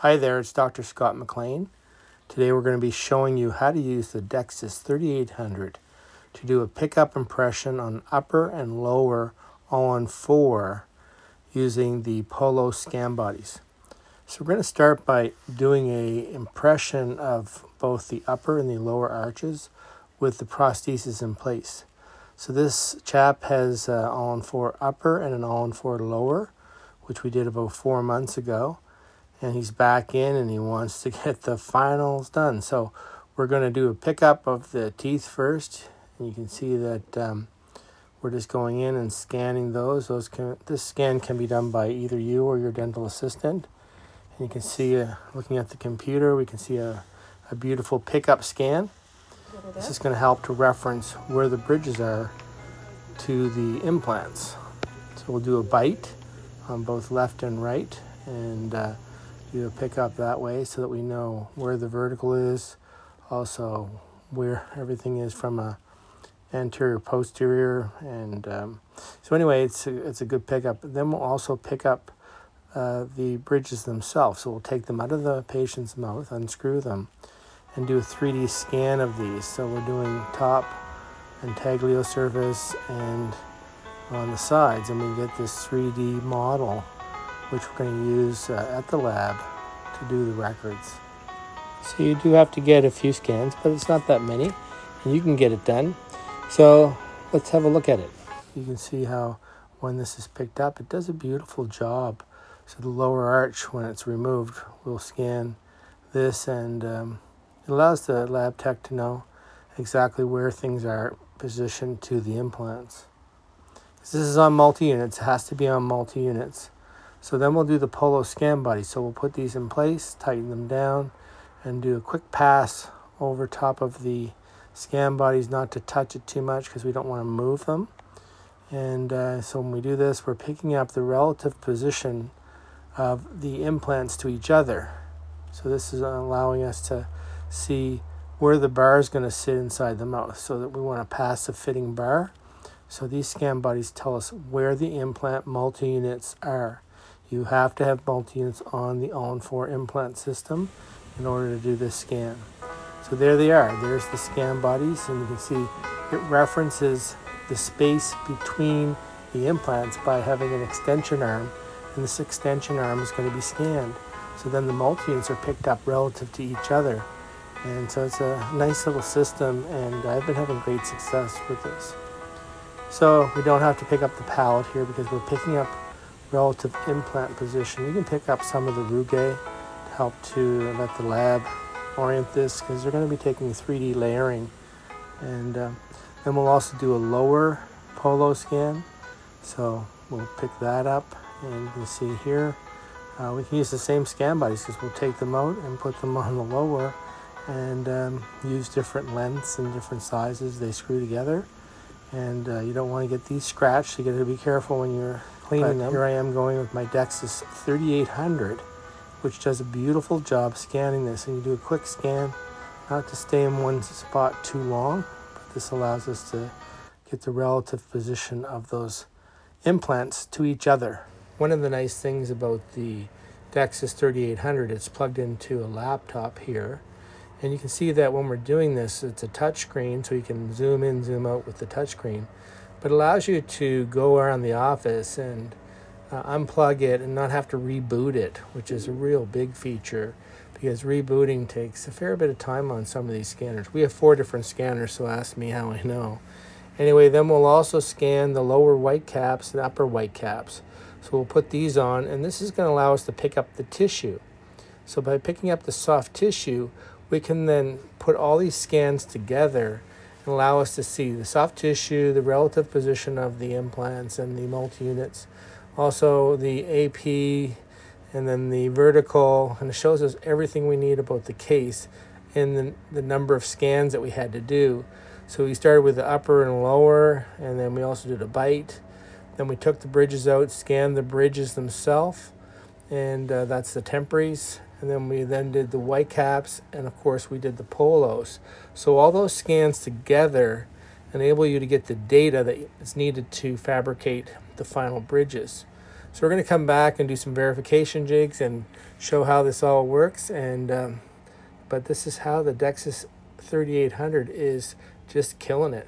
Hi there, it's Dr. Scott McLean. Today we're going to be showing you how to use the Dexis 3800 to do a pickup impression on upper and lower All on 4 using the Polo scan bodies. So we're going to start by doing an impression of both the upper and the lower arches with the prosthesis in place. So this chap has an All on 4 upper and an All on 4 lower, which we did about 4 months ago. And he's back in and he wants to get the finals done. So we're going to do a pickup of the teeth first. And you can see that we're just going in and scanning those. This scan can be done by either you or your dental assistant. And you can see, looking at the computer, we can see a beautiful pickup scan. This is going to help to reference where the bridges are to the implants. So we'll do a bite on both left and right. And do a pickup that way so that we know where the vertical is, also where everything is from a anterior, posterior, and so anyway, it's a good pickup. Then we'll also pick up the bridges themselves. So we'll take them out of the patient's mouth, unscrew them, and do a 3D scan of these. So we're doing top and taglio surface and on the sides, and we get this 3D model, which we're going to use at the lab to do the records. So you do have to get a few scans, but it's not that many, and you can get it done. So let's have a look at it. You can see how when this is picked up, it does a beautiful job. So the lower arch, when it's removed, we'll scan this, and it allows the lab tech to know exactly where things are positioned to the implants. This is on multi-units, it has to be on multi-units. So then we'll do the Polo scan body. So we'll put these in place, tighten them down, and do a quick pass over top of the scan bodies, not to touch it too much because we don't want to move them. And so when we do this, we're picking up the relative position of the implants to each other. So this is allowing us to see where the bar is going to sit inside the mouth, so that we want to pass a fitting bar. So these scan bodies tell us where the implant multi-units are. You have to have multi-units on the All on 4 implant system in order to do this scan. So there they are. There's the scan bodies, and you can see it references the space between the implants by having an extension arm, and this extension arm is going to be scanned. So then the multi-units are picked up relative to each other. And so it's a nice little system, and I've been having great success with this. So we don't have to pick up the palate here because we're picking up relative implant position. You can pick up some of the rugae to help to let the lab orient this, because they're going to be taking 3D layering. And then we'll also do a lower Polo scan. So we'll pick that up, and you can see here we can use the same scan bodies because we'll take them out and put them on the lower, and use different lengths and different sizes. They screw together, and you don't want to get these scratched, so you got to be careful when you're cleaning them. Here I am going with my Dexis 3800, which does a beautiful job scanning this. And you do a quick scan, not to stay in one spot too long, but this allows us to get the relative position of those implants to each other. One of the nice things about the Dexis 3800, it's plugged into a laptop here, and you can see that when we're doing this, it's a touch screen, so you can zoom in, zoom out with the touch screen. But it allows you to go around the office and unplug it and not have to reboot it, which is a real big feature, because rebooting takes a fair bit of time on some of these scanners. We have 4 different scanners, so ask me how I know. Anyway, then we'll also scan the lower white caps and upper white caps. So we'll put these on, and this is going to allow us to pick up the tissue. So by picking up the soft tissue, we can then put all these scans together and allow us to see the soft tissue, the relative position of the implants and the multi-units, also the AP, and then the vertical, and it shows us everything we need about the case and the number of scans that we had to do. So we started with the upper and lower, and then we also did a bite. Then we took the bridges out, scanned the bridges themselves, and that's the temporaries. And then we did the white caps, and of course we did the Polos. So all those scans together enable you to get the data that is needed to fabricate the final bridges. So we're going to come back and do some verification jigs and show how this all works. And but this is how the Dexis 3800 is just killing it.